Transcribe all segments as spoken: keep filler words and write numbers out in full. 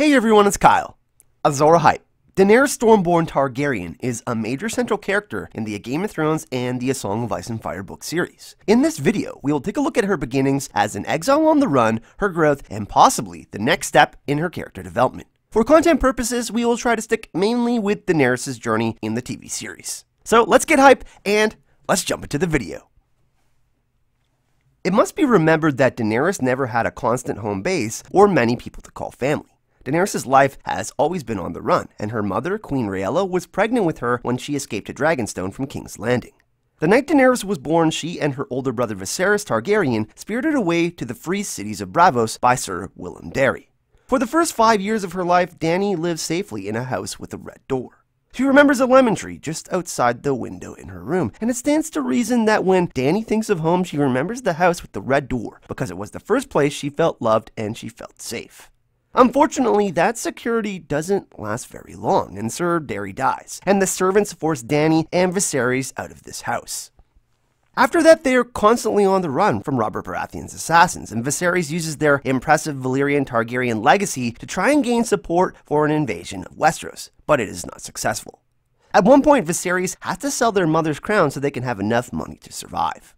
Hey everyone, it's Kyle. Azor A Hype. Daenerys Stormborn Targaryen is a major central character in the Game of Thrones and the A Song of Ice and Fire book series. In this video, we will take a look at her beginnings as an exile on the run, her growth, and possibly the next step in her character development. For content purposes, we will try to stick mainly with Daenerys' journey in the T V series. So let's get hype, and let's jump into the video. It must be remembered that Daenerys never had a constant home base or many people to call family. Daenerys' life has always been on the run, and her mother, Queen Rhaella, was pregnant with her when she escaped to Dragonstone from King's Landing. The night Daenerys was born, she and her older brother Viserys Targaryen spirited away to the free cities of Braavos by Sir Willem Darry. For the first five years of her life, Dany lived safely in a house with a red door. She remembers a lemon tree just outside the window in her room, and it stands to reason that when Dany thinks of home, she remembers the house with the red door, because it was the first place she felt loved and she felt safe. Unfortunately, that security doesn't last very long, and Sir Darry dies, and the servants force Dany and Viserys out of this house. After that, they are constantly on the run from Robert Baratheon's assassins, and Viserys uses their impressive Valyrian Targaryen legacy to try and gain support for an invasion of Westeros, but it is not successful. At one point, Viserys has to sell their mother's crown so they can have enough money to survive.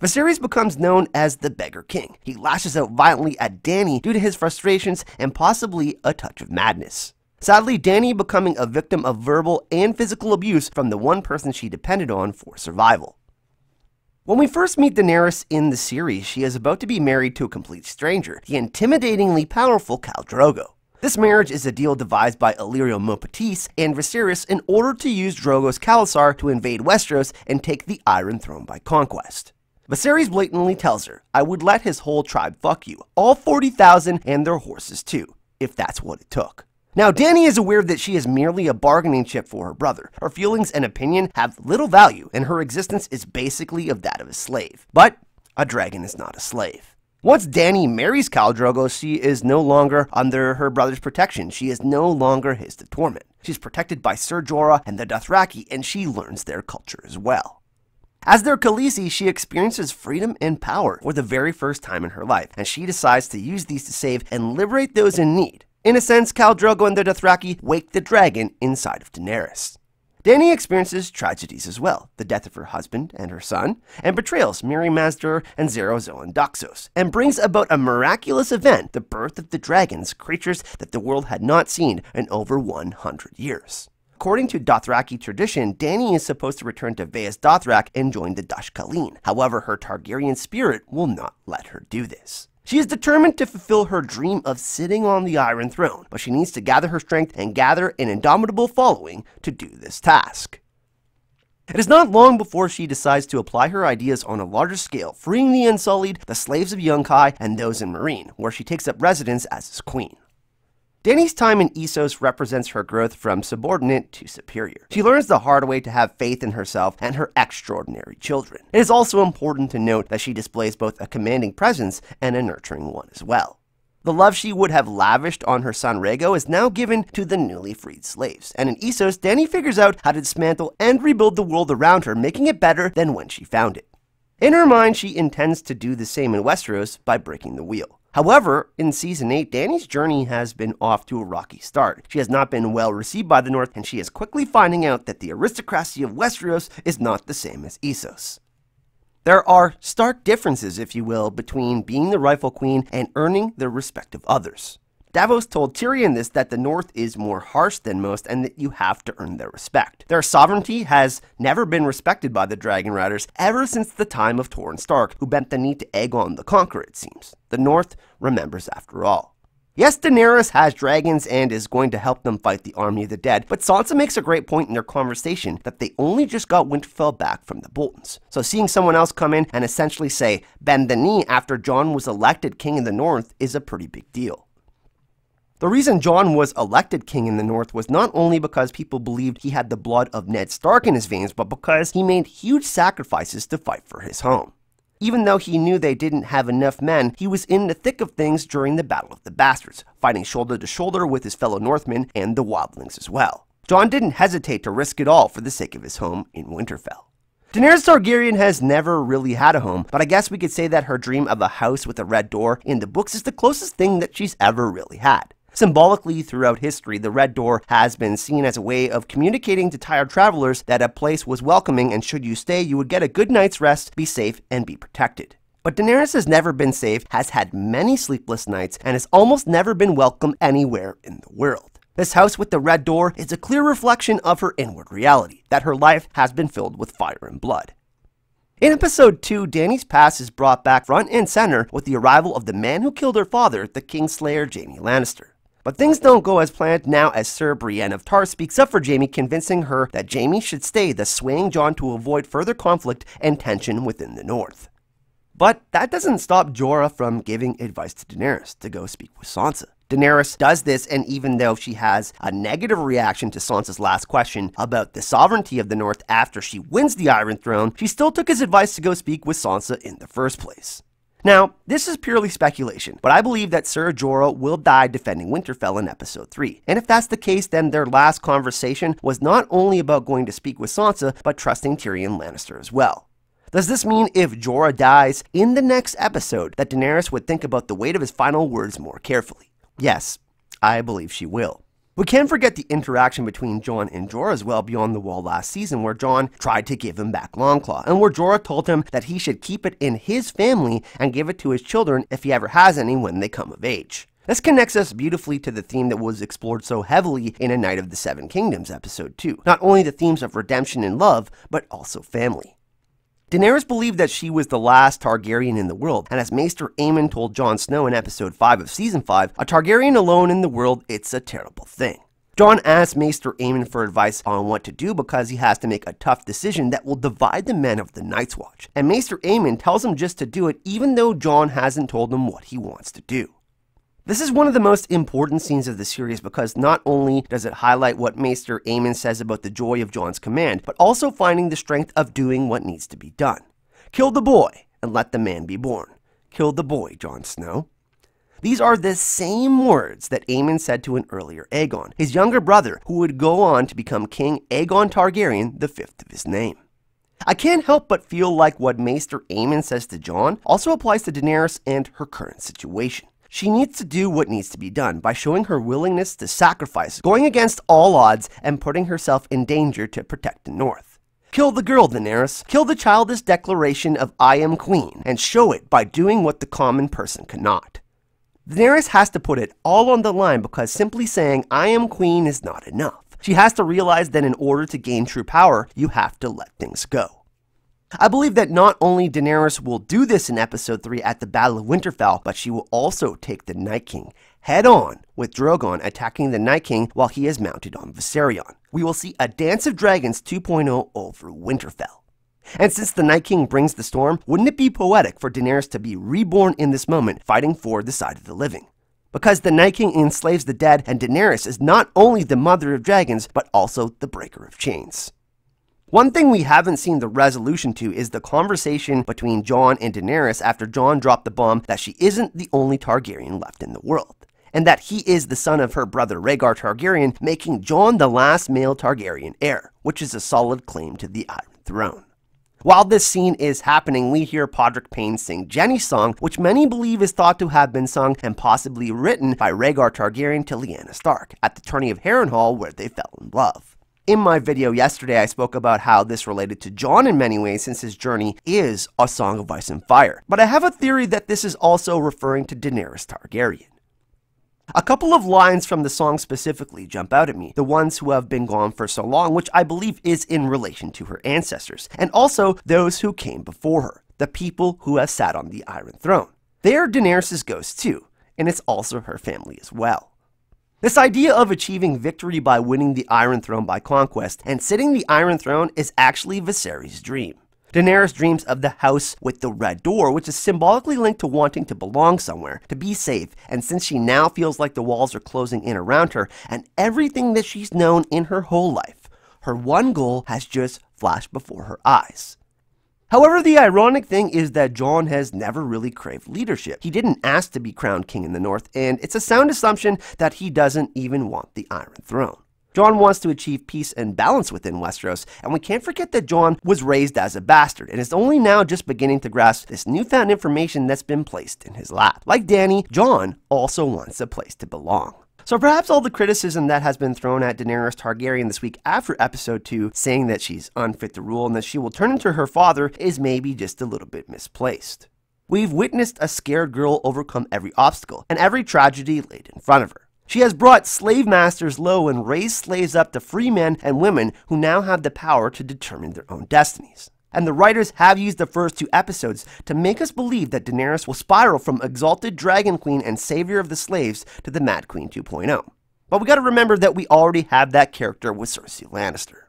Viserys becomes known as the Beggar King. He lashes out violently at Dany due to his frustrations and possibly a touch of madness. Sadly, Dany becoming a victim of verbal and physical abuse from the one person she depended on for survival. When we first meet Daenerys in the series, she is about to be married to a complete stranger, the intimidatingly powerful Khal Drogo. This marriage is a deal devised by Illyrio Mopatis and Viserys in order to use Drogo's Khalasar to invade Westeros and take the Iron Throne by conquest. Viserys blatantly tells her, "I would let his whole tribe fuck you, all forty thousand and their horses too, if that's what it took." Now, Dany is aware that she is merely a bargaining chip for her brother. Her feelings and opinion have little value, and her existence is basically of that of a slave. But a dragon is not a slave. Once Dany marries Khal Drogo, she is no longer under her brother's protection. She is no longer his to torment. She's protected by Sir Jorah and the Dothraki, and she learns their culture as well. As their Khaleesi, she experiences freedom and power for the very first time in her life, and she decides to use these to save and liberate those in need. In a sense, Khal Drogo and the Dothraki wake the dragon inside of Daenerys. Dany experiences tragedies as well, the death of her husband and her son, and betrayals Miri Mazdur and Xero Zolan Doxos, and brings about a miraculous event, the birth of the dragons, creatures that the world had not seen in over one hundred years. According to Dothraki tradition, Dany is supposed to return to Vaes Dothrak and join the Dosh Khaleen. However, her Targaryen spirit will not let her do this. She is determined to fulfill her dream of sitting on the Iron Throne, but she needs to gather her strength and gather an indomitable following to do this task. It is not long before she decides to apply her ideas on a larger scale, freeing the Unsullied, the slaves of Yunkai, and those in Meereen, where she takes up residence as his queen. Dany's time in Essos represents her growth from subordinate to superior. She learns the hard way to have faith in herself and her extraordinary children. It is also important to note that she displays both a commanding presence and a nurturing one as well. The love she would have lavished on her son Rhaego is now given to the newly freed slaves, and in Essos, Dany figures out how to dismantle and rebuild the world around her, making it better than when she found it. In her mind, she intends to do the same in Westeros by breaking the wheel. However, in Season eight, Dany's journey has been off to a rocky start. She has not been well received by the North, and she is quickly finding out that the aristocracy of Westeros is not the same as Essos. There are stark differences, if you will, between being the rightful queen and earning the respect of others. Davos told Tyrion this, that the North is more harsh than most and that you have to earn their respect. Their sovereignty has never been respected by the Dragon Riders ever since the time of Torrin Stark, who bent the knee to Aegon the Conqueror, it seems. The North remembers after all. Yes, Daenerys has dragons and is going to help them fight the army of the dead, but Sansa makes a great point in their conversation that they only just got Winterfell back from the Boltons. So seeing someone else come in and essentially say, bend the knee after Jon was elected king in the North is a pretty big deal. The reason Jon was elected king in the North was not only because people believed he had the blood of Ned Stark in his veins, but because he made huge sacrifices to fight for his home. Even though he knew they didn't have enough men, he was in the thick of things during the Battle of the Bastards, fighting shoulder to shoulder with his fellow Northmen and the Wildlings as well. Jon didn't hesitate to risk it all for the sake of his home in Winterfell. Daenerys Targaryen has never really had a home, but I guess we could say that her dream of a house with a red door in the books is the closest thing that she's ever really had. Symbolically, throughout history, the Red Door has been seen as a way of communicating to tired travelers that a place was welcoming and should you stay, you would get a good night's rest, be safe, and be protected. But Daenerys has never been safe, has had many sleepless nights, and has almost never been welcome anywhere in the world. This house with the Red Door is a clear reflection of her inward reality, that her life has been filled with fire and blood. In episode two, Dany's past is brought back front and center with the arrival of the man who killed her father, the Kingslayer Jaime Lannister. But things don't go as planned now as Ser Brienne of Tar speaks up for Jaime, convincing her that Jaime should stay, thus swaying Jon to avoid further conflict and tension within the North. But that doesn't stop Jorah from giving advice to Daenerys to go speak with Sansa. Daenerys does this, and even though she has a negative reaction to Sansa's last question about the sovereignty of the North after she wins the Iron Throne, she still took his advice to go speak with Sansa in the first place. Now, this is purely speculation, but I believe that Ser Jorah will die defending Winterfell in episode three. And if that's the case, then their last conversation was not only about going to speak with Sansa, but trusting Tyrion Lannister as well. Does this mean if Jorah dies in the next episode, that Daenerys would think about the weight of his final words more carefully? Yes, I believe she will. We can't forget the interaction between Jon and Jorah as well beyond the wall last season, where Jon tried to give him back Longclaw, and where Jorah told him that he should keep it in his family and give it to his children if he ever has any when they come of age. This connects us beautifully to the theme that was explored so heavily in A Night of the Seven Kingdoms episode two. Not only the themes of redemption and love, but also family. Daenerys believed that she was the last Targaryen in the world, and as Maester Aemon told Jon Snow in episode five of season five, a Targaryen alone in the world, it's a terrible thing. Jon asks Maester Aemon for advice on what to do because he has to make a tough decision that will divide the men of the Night's Watch, and Maester Aemon tells him just to do it even though Jon hasn't told him what he wants to do. This is one of the most important scenes of the series because not only does it highlight what Maester Aemon says about the joy of Jon's command, but also finding the strength of doing what needs to be done. Kill the boy and let the man be born. Kill the boy, Jon Snow. These are the same words that Aemon said to an earlier Aegon, his younger brother, who would go on to become King Aegon Targaryen, the fifth of his name. I can't help but feel like what Maester Aemon says to Jon also applies to Daenerys and her current situation. She needs to do what needs to be done by showing her willingness to sacrifice, going against all odds, and putting herself in danger to protect the North. Kill the girl, Daenerys. Kill the childish declaration of I am queen, and show it by doing what the common person cannot. Daenerys has to put it all on the line because simply saying I am queen is not enough. She has to realize that in order to gain true power, you have to let things go. I believe that not only Daenerys will do this in episode three at the Battle of Winterfell, but she will also take the Night King head-on, with Drogon attacking the Night King while he is mounted on Viserion. We will see a Dance of Dragons two point oh over Winterfell. And since the Night King brings the storm, wouldn't it be poetic for Daenerys to be reborn in this moment, fighting for the side of the living? Because the Night King enslaves the dead, and Daenerys is not only the mother of dragons, but also the breaker of chains. One thing we haven't seen the resolution to is the conversation between Jon and Daenerys after Jon dropped the bomb that she isn't the only Targaryen left in the world, and that he is the son of her brother Rhaegar Targaryen, making Jon the last male Targaryen heir, which is a solid claim to the Iron Throne. While this scene is happening, we hear Podrick Payne sing Jenny's song, which many believe is thought to have been sung and possibly written by Rhaegar Targaryen to Lyanna Stark at the tourney of Harrenhal where they fell in love. In my video yesterday, I spoke about how this related to Jon in many ways since his journey is A Song of Ice and Fire, but I have a theory that this is also referring to Daenerys Targaryen. A couple of lines from the song specifically jump out at me, the ones who have been gone for so long, which I believe is in relation to her ancestors, and also those who came before her, the people who have sat on the Iron Throne. They are Daenerys' ghosts too, and it's also her family as well. This idea of achieving victory by winning the Iron Throne by conquest and sitting the Iron Throne is actually Viserys' dream. Daenerys dreams of the house with the Red Door, which is symbolically linked to wanting to belong somewhere, to be safe, and since she now feels like the walls are closing in around her and everything that she's known in her whole life, her one goal has just flashed before her eyes. However, the ironic thing is that Jon has never really craved leadership. He didn't ask to be crowned king in the North, and it's a sound assumption that he doesn't even want the Iron Throne. Jon wants to achieve peace and balance within Westeros, and we can't forget that Jon was raised as a bastard and is only now just beginning to grasp this newfound information that's been placed in his lap. Like Dany, Jon also wants a place to belong. So perhaps all the criticism that has been thrown at Daenerys Targaryen this week after episode two, saying that she's unfit to rule and that she will turn into her father, is maybe just a little bit misplaced. We've witnessed a scared girl overcome every obstacle and every tragedy laid in front of her. She has brought slave masters low and raised slaves up to free men and women who now have the power to determine their own destinies. And the writers have used the first two episodes to make us believe that Daenerys will spiral from exalted dragon queen and savior of the slaves to the Mad Queen two point oh. But we gotta remember that we already have that character with Cersei Lannister.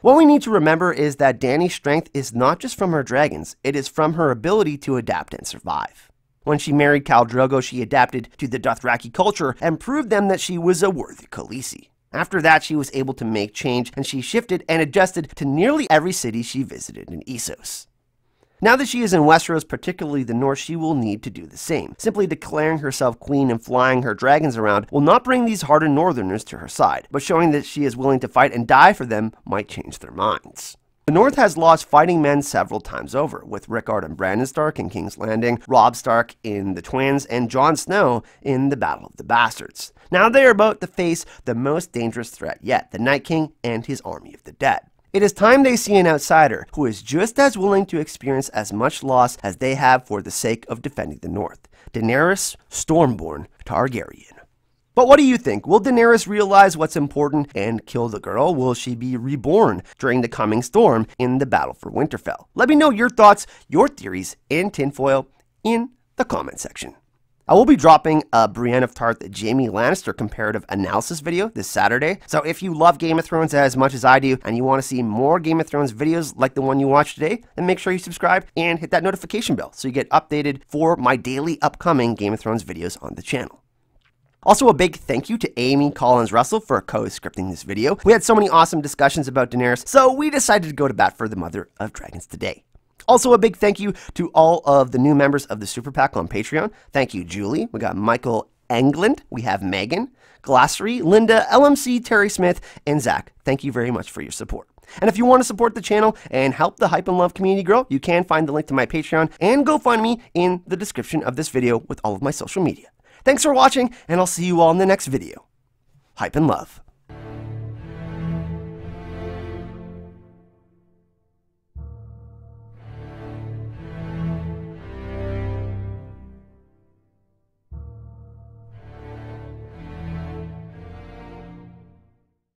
What we need to remember is that Dany's strength is not just from her dragons, it is from her ability to adapt and survive. When she married Khal Drogo, she adapted to the Dothraki culture and proved them that she was a worthy Khaleesi. After that, she was able to make change, and she shifted and adjusted to nearly every city she visited in Essos. Now that she is in Westeros, particularly the North, she will need to do the same. Simply declaring herself queen and flying her dragons around will not bring these hardened northerners to her side, but showing that she is willing to fight and die for them might change their minds. The North has lost fighting men several times over, with Rickard and Brandon Stark in King's Landing, Robb Stark in The Twins, and Jon Snow in The Battle of the Bastards. Now they are about to face the most dangerous threat yet, the Night King and his army of the dead. It is time they see an outsider who is just as willing to experience as much loss as they have for the sake of defending the North. Daenerys Stormborn Targaryen. But what do you think? Will Daenerys realize what's important and kill the girl? Will she be reborn during the coming storm in the battle for Winterfell? Let me know your thoughts, your theories, and tinfoil in the comment section. I will be dropping a Brienne of Tarth Jaime Lannister comparative analysis video this Saturday. So if you love Game of Thrones as much as I do and you want to see more Game of Thrones videos like the one you watched today, then make sure you subscribe and hit that notification bell so you get updated for my daily upcoming Game of Thrones videos on the channel. Also, a big thank you to Amy Collins Russell for co-scripting this video. We had so many awesome discussions about Daenerys, so we decided to go to bat for the Mother of Dragons today. Also, a big thank you to all of the new members of the Super Pack on Patreon. Thank you, Julie. We got Michael England. We have Megan, Glossary, Linda, L M C, Terry Smith, and Zach. Thank you very much for your support. And if you want to support the channel and help the Hype and Love community grow, you can find the link to my Patreon and GoFundMe in the description of this video with all of my social media. Thanks for watching, and I'll see you all in the next video. Hype and love.